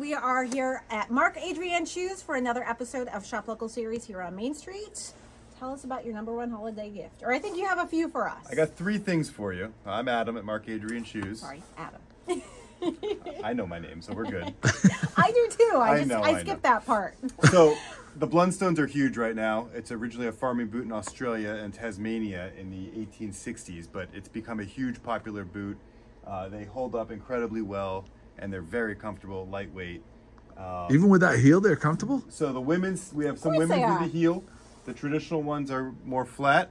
We are here at Mark Adrian Shoes for another episode of Shop Local series here on Main Street. Tell us about your #1 holiday gift, or I think you have a few for us. I got three things for you. I'm Adam at Mark Adrian Shoes. Sorry, Adam. I know my name, so we're good. I do too. I skipped that part. So the Blundstones are huge right now. It's originally a farming boot in Australia and Tasmania in the 1860s, but it's become a huge popular boot. They hold up incredibly well, and they're very comfortable, lightweight. Even with that heel, they're comfortable? So the women's, we have some women with the heel. The traditional ones are more flat.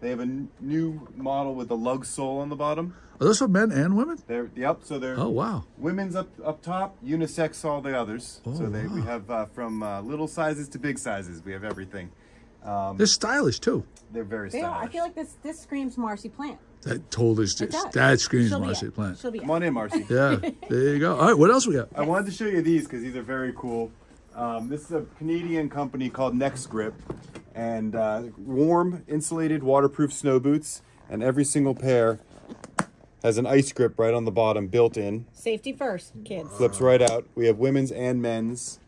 They have a new model with a lug sole on the bottom. Are those for men and women? Yep, so they're women's up top, unisex all the others. Oh, so we have from little sizes to big sizes, we have everything. They're stylish too. They're very stylish. Yeah, I feel like this screams Marcy Plant. That totally screams Marcy Plant. Come on in, Marcy. Yeah, there you go. All right, what else we got? I wanted to show you these because these are very cool. This is a Canadian company called Next Grip, and warm, insulated, waterproof snow boots. And every single pair has an ice grip right on the bottom built in. Safety first, kids. Flips right out. We have women's and men's.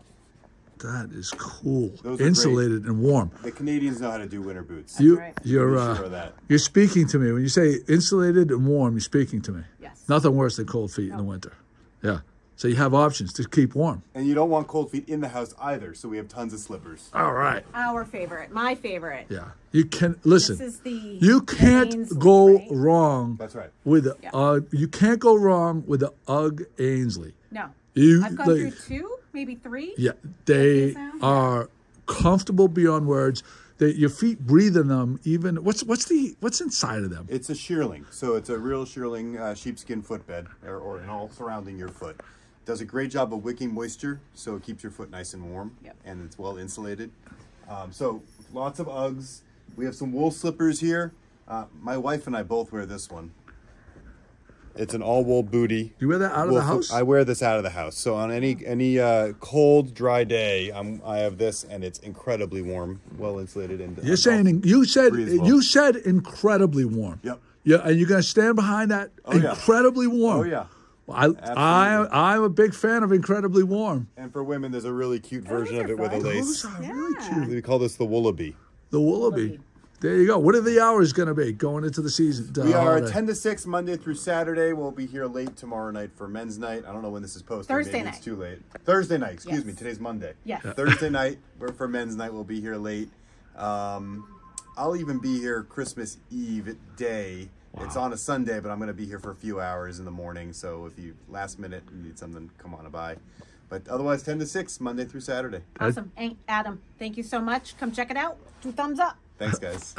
That is cool. Insulated and warm. The Canadians know how to do winter boots. You're speaking to me. When you say insulated and warm, you're speaking to me. Yes. Nothing worse than cold feet in the winter. Yeah. So you have options to keep warm. And you don't want cold feet in the house either, so we have tons of slippers. All right. Our favorite. My favorite. Yeah. You can listen. This is the you can't go wrong. That's right. With Ugg. Yeah. You can't go wrong with the Ugg Ainsley. No. I've gone through two, maybe three. Yeah, they are comfortable beyond words. Your feet breathe in them. Even what's inside of them? It's a shearling, so it's a real shearling sheepskin footbed, or an all surrounding your foot. Does a great job of wicking moisture, so it keeps your foot nice and warm, and it's well insulated. So lots of Uggs. We have some wool slippers here. My wife and I both wear this one. It's an all-wool bootie. Do you wear that out of the house? I wear this out of the house. So on any cold, dry day, I have this, and it's incredibly warm, well insulated, and you said incredibly warm. Yep. Yeah, and you're gonna stand behind that. Oh, incredibly warm. Oh yeah. I'm a big fan of incredibly warm. And for women, there's a really cute version of it with a lace. Those are really cute. We call this the Woolaby. The Woolaby. There you go. What are the hours going to be going into the season? We are 10 to 6 Monday through Saturday. We'll be here late tomorrow night for men's night. I don't know when this is posted. Maybe it's too late. Thursday night. Excuse me. Today's Monday. Yeah. Thursday night for men's night. We'll be here late. I'll even be here Christmas Eve day. Wow. It's on a Sunday, but I'm going to be here for a few hours in the morning. So if you last minute need something, come on by. But otherwise, 10 to 6 Monday through Saturday. Awesome. Adam, thank you so much. Come check it out. 2 thumbs up. Thanks, guys.